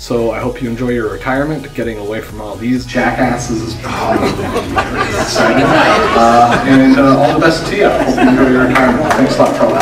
So I hope you enjoy your retirement, getting away from all these jackasses is probably exciting. And all the best to you. I hope you enjoy your retirement. Thanks a lot for all that.